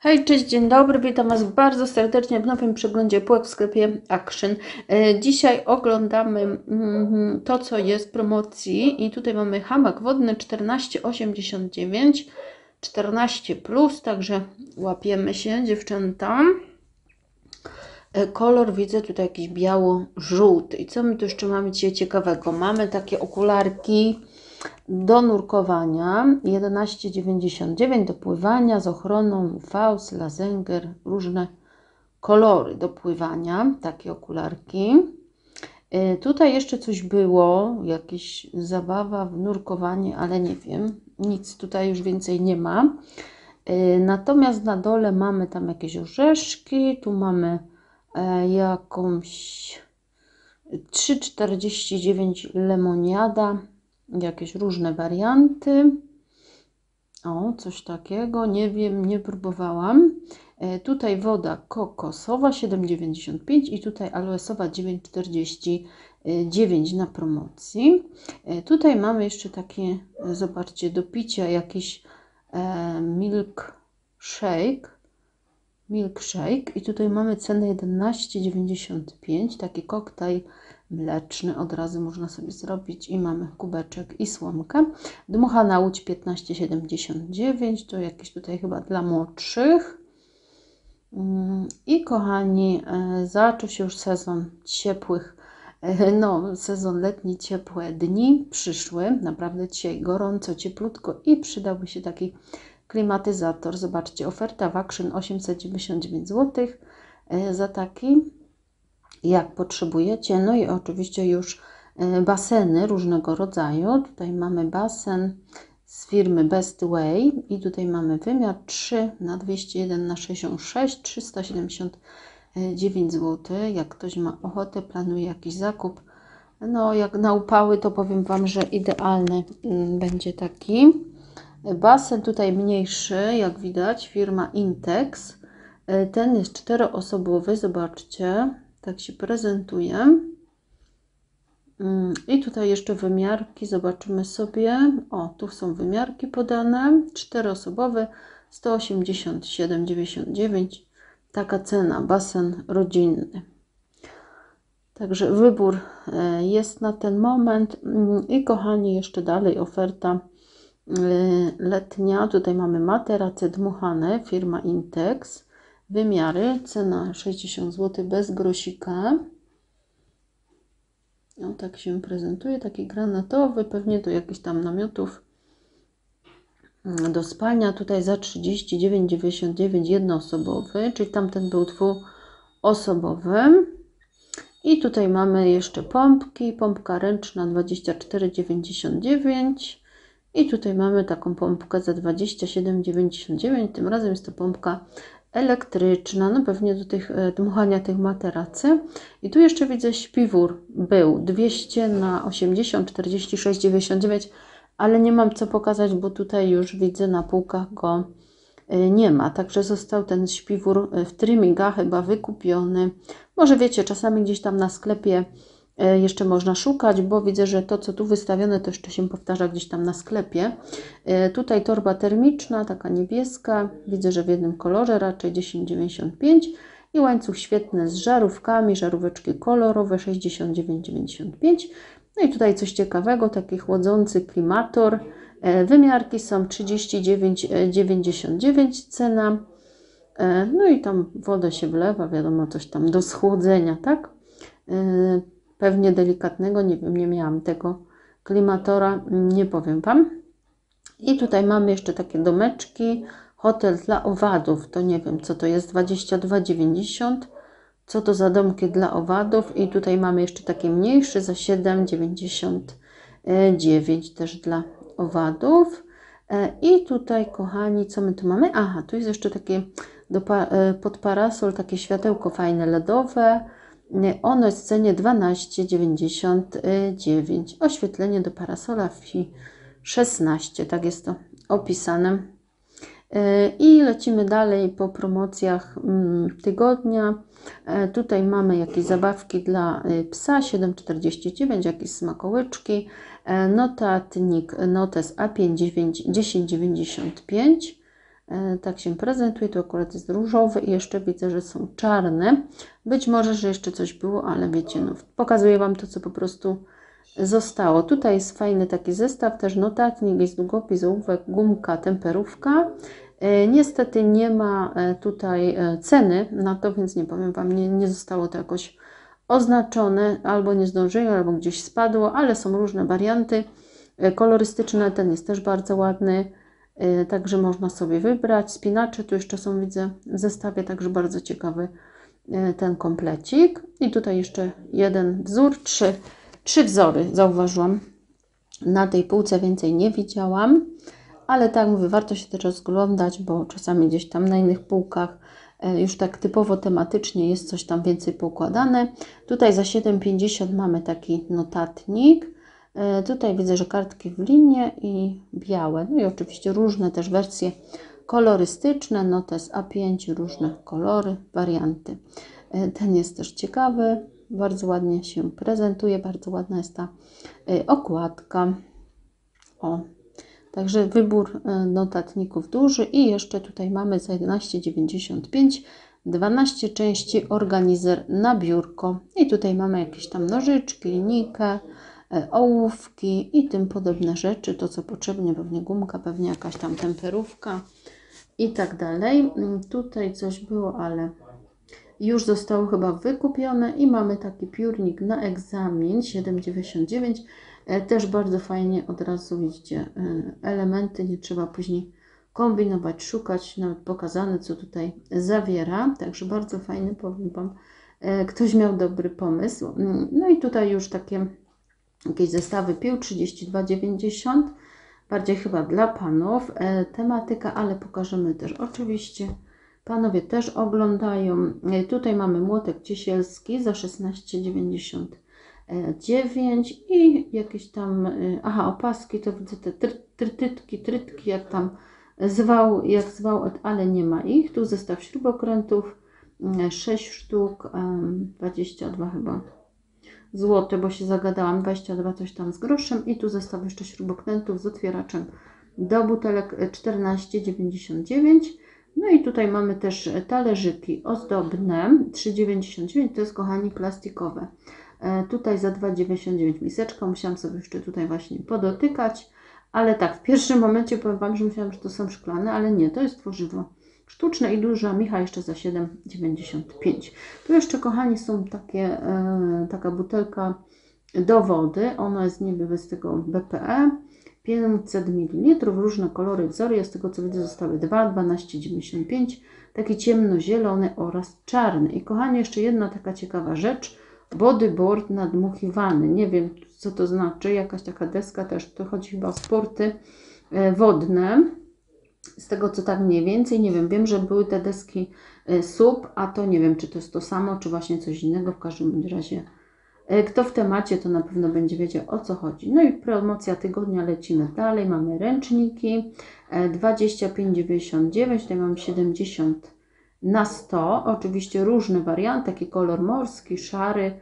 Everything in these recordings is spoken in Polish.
Hej, cześć, dzień dobry, witam Was bardzo serdecznie w nowym przeglądzie półek w sklepie Action. Dzisiaj oglądamy to, co jest w promocji i tutaj mamy hamak wodny 14,89, 14+, także łapiemy się, dziewczęta. Kolor widzę tutaj jakiś biało-żółty. I co my tu jeszcze mamy dzisiaj ciekawego? Mamy takie okularki do nurkowania, 11,99, do pływania z ochroną UV, Lazenger, różne kolory do pływania, takie okularki. Tutaj jeszcze coś było, jakieś zabawa w nurkowanie, ale nie wiem, nic tutaj już więcej nie ma. Natomiast na dole mamy tam jakieś orzeszki, tu mamy jakąś 3,49 lemoniada, jakieś różne warianty, o, coś takiego, nie wiem, nie próbowałam. Tutaj woda kokosowa 7,95 i tutaj aloesowa 9,49 na promocji. Tutaj mamy jeszcze takie, zobaczcie, do picia jakiś milkshake i tutaj mamy cenę 11,95, taki koktajl mleczny, od razu można sobie zrobić i mamy kubeczek i słomkę. Dmuchana łódź 15,79, to jakieś tutaj chyba dla młodszych. I kochani, zaczął się już sezon ciepłych, no sezon letni, ciepłe dni przyszły, naprawdę dzisiaj gorąco, cieplutko i przydałby się taki klimatyzator. Zobaczcie, oferta w Action 899 zł za taki, jak potrzebujecie. No i oczywiście już baseny różnego rodzaju. Tutaj mamy basen z firmy Bestway i tutaj mamy wymiar 3 na 201 na 66, 379 zł. Jak ktoś ma ochotę, planuje jakiś zakup, no jak na upały, to powiem Wam, że idealny będzie taki basen. Tutaj mniejszy, jak widać, firma Intex. Ten jest czteroosobowy, zobaczcie, tak się prezentuje. I tutaj jeszcze wymiarki, zobaczymy sobie. O, tu są wymiarki podane. Czteroosobowy, 187,99. Taka cena, basen rodzinny. Także wybór jest na ten moment. I kochani, jeszcze dalej oferta letnia. Tutaj mamy materace dmuchane, firma Intex. Wymiary, cena 60 zł bez grosika. O, tak się prezentuje, taki granatowy, pewnie do jakichś tam namiotów do spania. Tutaj za 39,99 jednoosobowy, czyli tamten był dwuosobowy. I tutaj mamy jeszcze pompki, pompka ręczna 24,99 i tutaj mamy taką pompkę za 27,99, tym razem jest to pompka elektryczna, no pewnie do tych dmuchania tych materacy. I tu jeszcze widzę śpiwór był 200 na 80, 46,99, ale nie mam co pokazać, bo tutaj już widzę na półkach go nie ma, także został ten śpiwór w trimminga chyba wykupiony. Może wiecie, czasami gdzieś tam na sklepie jeszcze można szukać, bo widzę, że to, co tu wystawione, to jeszcze się powtarza gdzieś tam na sklepie. Tutaj torba termiczna, taka niebieska, widzę, że w jednym kolorze, raczej 10,95 i łańcuch świetny z żarówkami, żaróweczki kolorowe 69,95. No i tutaj coś ciekawego, taki chłodzący klimator, wymiarki są 39,99 cena, no i tam wodę się wlewa, wiadomo, coś tam do schłodzenia, tak? Pewnie delikatnego, nie wiem, nie miałam tego klimatora, nie powiem Wam. I tutaj mamy jeszcze takie domeczki, hotel dla owadów, to nie wiem co to jest, 22,90, co to za domki dla owadów. I tutaj mamy jeszcze taki mniejszy za 7,99 też dla owadów. I tutaj, kochani, co my tu mamy? Aha, tu jest jeszcze takie pod parasol, takie światełko fajne, LEDowe. Ono jest w cenie 12,99, oświetlenie do parasola FI 16, tak jest to opisane. I lecimy dalej po promocjach tygodnia. Tutaj mamy jakieś zabawki dla psa 7,49, jakieś smakołyczki, notatnik Notes A5 10,95. Tak się prezentuje, tu akurat jest różowy i jeszcze widzę, że są czarne. Być może, że jeszcze coś było, ale wiecie, no, pokazuję Wam to, co po prostu zostało. Tutaj jest fajny taki zestaw, też notatnik, jest długopis, ołówek, gumka, temperówka. Niestety nie ma tutaj ceny na to, więc nie powiem Wam, nie zostało to jakoś oznaczone, albo nie zdążyli, albo gdzieś spadło, ale są różne warianty kolorystyczne, ten jest też bardzo ładny. Także można sobie wybrać. Spinacze tu jeszcze są, widzę, w zestawie, także bardzo ciekawy ten komplecik. I tutaj jeszcze jeden wzór, trzy wzory zauważyłam na tej półce, więcej nie widziałam. Ale tak mówię, warto się też rozglądać, bo czasami gdzieś tam na innych półkach już tak typowo tematycznie jest coś tam więcej poukładane. Tutaj za 7,50 mamy taki notatnik. Tutaj widzę, że kartki w linie i białe, no i oczywiście różne też wersje kolorystyczne, notes A5, różne kolory, warianty. Ten jest też ciekawy, bardzo ładnie się prezentuje, bardzo ładna jest ta okładka. O, także wybór notatników duży i jeszcze tutaj mamy za 11,95 12 części organizer na biurko i tutaj mamy jakieś tam nożyczki, linijkę, ołówki i tym podobne rzeczy, to co potrzebne, pewnie gumka, pewnie jakaś tam temperówka i tak dalej. Tutaj coś było, ale już zostało chyba wykupione i mamy taki piórnik na egzamin 7,99, też bardzo fajnie, od razu widzicie elementy, nie trzeba później kombinować, szukać, nawet pokazane co tutaj zawiera, także bardzo fajny, powiem Wam, ktoś miał dobry pomysł. No i tutaj już takie jakieś zestawy pił, 32,90, bardziej chyba dla panów tematyka, ale pokażemy też oczywiście. Panowie też oglądają. Tutaj mamy młotek ciesielski za 16,99 i jakieś tam, aha, opaski, to widzę te trytki, jak tam zwał, ale nie ma ich. Tu zestaw śrubokrętów, 6 sztuk, 22 chyba. Złote, bo się zagadałam, 22 coś tam z groszem i tu zestaw jeszcze śrubokrętów z otwieraczem do butelek 14,99. No i tutaj mamy też talerzyki ozdobne 3,99, to jest, kochani, plastikowe. Tutaj za 2,99 miseczka, musiałam sobie jeszcze tutaj właśnie podotykać, ale tak, w pierwszym momencie powiem Wam, że myślałam, że to są szklane, ale nie, to jest tworzywo sztuczne i duża micha jeszcze za 7,95. Tu jeszcze, kochani, są takie, taka butelka do wody. Ona jest niby bez tego BPE. 500 ml, różne kolory, wzory. Ja z tego co widzę zostały 2, 12,95. Taki ciemnozielony oraz czarny. I kochani, jeszcze jedna taka ciekawa rzecz. Bodyboard nadmuchiwany. Nie wiem co to znaczy. Jakaś taka deska też. To chodzi chyba o sporty wodne. Z tego co tak mniej więcej, nie wiem, wiem, że były te deski SUP, a to nie wiem, czy to jest to samo, czy właśnie coś innego. W każdym razie, kto w temacie, to na pewno będzie wiedział, o co chodzi. No i promocja tygodnia, lecimy dalej. Mamy ręczniki, 25,99, tutaj mam 70 na 100. Oczywiście różne warianty, taki kolor morski, szary.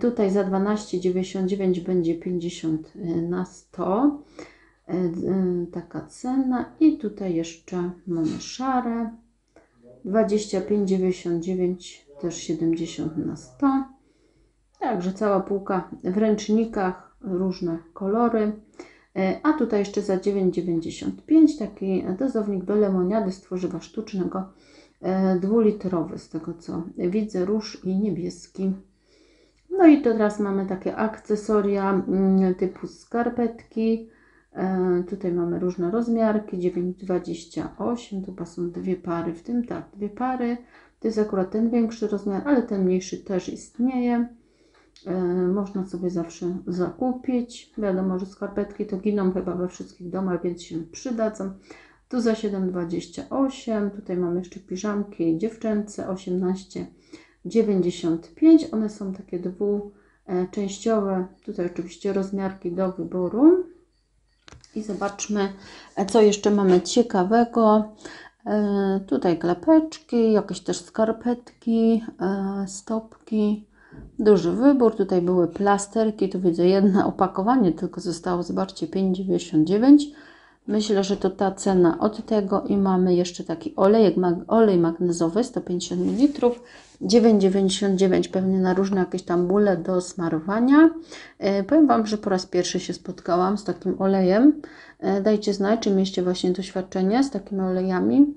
Tutaj za 12,99 będzie 50 na 100. Taka cena i tutaj jeszcze mamy szare 25,99, też 70 na 100, także cała półka w ręcznikach, różne kolory. A tutaj jeszcze za 9,95 taki dozownik do lemoniady z tworzywa sztucznego, 2-litrowy z tego co widzę, róż i niebieski. No i to teraz mamy takie akcesoria typu skarpetki. Tutaj mamy różne rozmiarki, 9,28, tu są dwie pary, w tym tak, dwie pary. To jest akurat ten większy rozmiar, ale ten mniejszy też istnieje. Można sobie zawsze zakupić. Wiadomo, że skarpetki to giną chyba we wszystkich domach, więc się przydadzą. Tu za 7,28, tutaj mamy jeszcze piżamki dziewczęce, 18,95. One są takie dwuczęściowe, tutaj oczywiście rozmiarki do wyboru. I zobaczmy, co jeszcze mamy ciekawego. Tutaj klapeczki, jakieś też skarpetki, stopki. Duży wybór. Tutaj były plasterki. Tu widzę jedno opakowanie tylko zostało. Zobaczcie, 5,99. Myślę, że to ta cena od tego. I mamy jeszcze taki olej magnezowy 150 ml. 9,99 pewnie na różne jakieś tam bóle do smarowania. Powiem Wam, że po raz pierwszy się spotkałam z takim olejem. Dajcie znać, czy mieliście właśnie doświadczenie z takimi olejami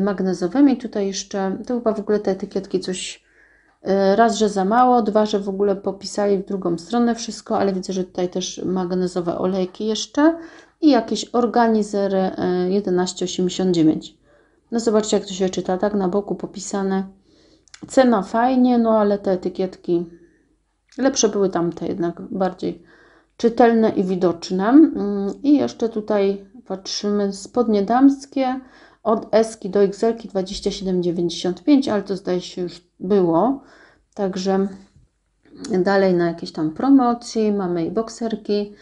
magnezowymi. Tutaj jeszcze, to chyba w ogóle te etykietki coś raz, że za mało, dwa, że w ogóle popisali w drugą stronę wszystko, ale widzę, że tutaj też magnezowe olejki jeszcze i jakieś organizery 11,89. No zobaczcie, jak to się czyta, tak na boku popisane. Cena fajnie, no ale te etykietki lepsze były tamte jednak, bardziej czytelne i widoczne. I jeszcze tutaj patrzymy spodnie damskie. Od S-ki do XL-ki 27,95, ale to zdaje się już było. Także dalej na jakieś tam promocji mamy i bokserki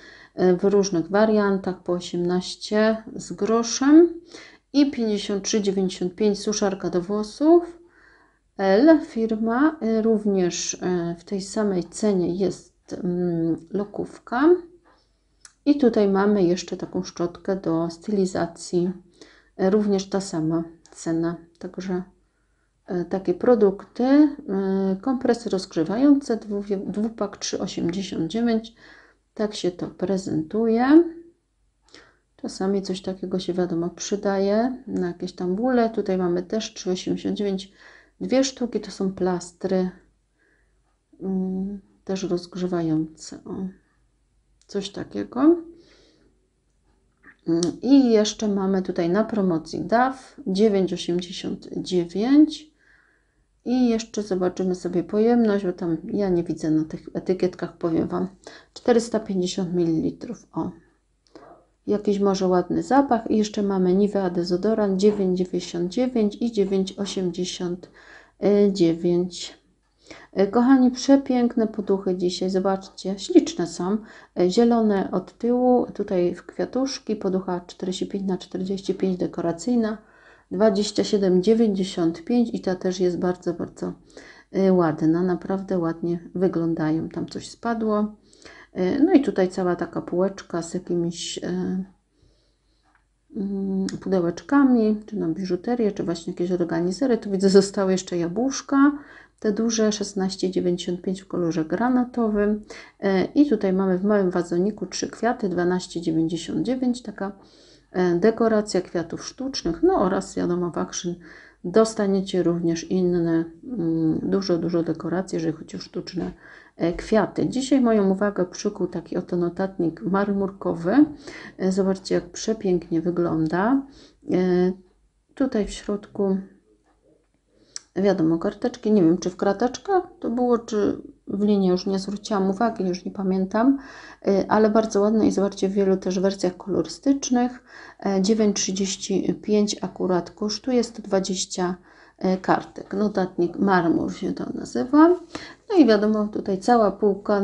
w różnych wariantach po 18 z groszem i 53,95 suszarka do włosów. L firma również w tej samej cenie jest lokówka. I tutaj mamy jeszcze taką szczotkę do stylizacji. Również ta sama cena, także takie produkty, kompresy rozgrzewające, dwupak 3,89, tak się to prezentuje. Czasami coś takiego się wiadomo przydaje na jakieś tam bóle. Tutaj mamy też 3,89, dwie sztuki, to są plastry, też rozgrzewające, o, coś takiego. I jeszcze mamy tutaj na promocji DAF 9,89 i jeszcze zobaczymy sobie pojemność, bo tam ja nie widzę na tych etykietkach, powiem Wam, 450 ml. O, jakiś może ładny zapach. I jeszcze mamy Nivea dezodorant 9,99 i 9,89. Kochani, przepiękne poduchy dzisiaj, zobaczcie, śliczne są, zielone od tyłu, tutaj w kwiatuszki, poducha 45×45 dekoracyjna, 27,95 i ta też jest bardzo, bardzo ładna, naprawdę ładnie wyglądają, tam coś spadło, no i tutaj cała taka półeczka z jakimiś pudełeczkami, czy na biżuterię, czy właśnie jakieś organizery, tu widzę zostały jeszcze jabłuszka, te duże 16,95 w kolorze granatowym i tutaj mamy w małym wazoniku 3 kwiaty, 12,99, taka dekoracja kwiatów sztucznych, no oraz wiadomo w Action dostaniecie również inne, dużo dekoracji, jeżeli chodzi o sztuczne kwiaty. Dzisiaj moją uwagę przykuł taki oto notatnik marmurkowy, zobaczcie jak przepięknie wygląda, tutaj w środku wiadomo, karteczki, nie wiem czy w krateczkach to było, czy w linii, już nie zwróciłam uwagi, już nie pamiętam, ale bardzo ładne i zobaczcie w wielu też wersjach kolorystycznych. 9,35 akurat kosztuje 120 kartek. Notatnik marmur się to nazywa. No i wiadomo, tutaj cała półka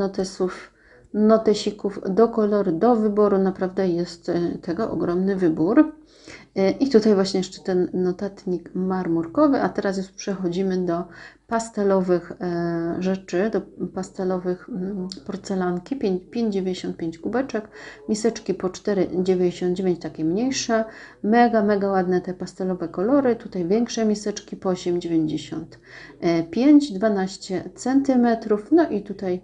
notesików do koloru, do wyboru, naprawdę jest tego ogromny wybór. I tutaj właśnie jeszcze ten notatnik marmurkowy, a teraz już przechodzimy do pastelowych rzeczy, do pastelowych porcelanki, 5,95 kubeczek, miseczki po 4,99 takie mniejsze, mega ładne te pastelowe kolory, tutaj większe miseczki po 8,95, 12 cm, no i tutaj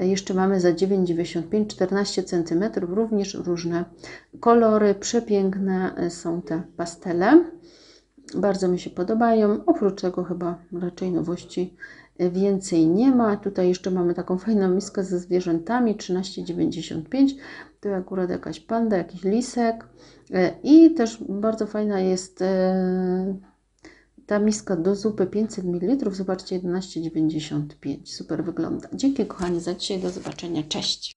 jeszcze mamy za 9,95 14 cm, również różne kolory, przepiękne są te pastele, bardzo mi się podobają, oprócz tego chyba raczej nowości więcej nie ma. Tutaj jeszcze mamy taką fajną miskę ze zwierzętami, 13,95, to akurat jakaś panda, jakiś lisek i też bardzo fajna jest ta miska do zupy 500 ml, zobaczcie, 11,95. Super wygląda. Dzięki kochani za dzisiaj, do zobaczenia, cześć!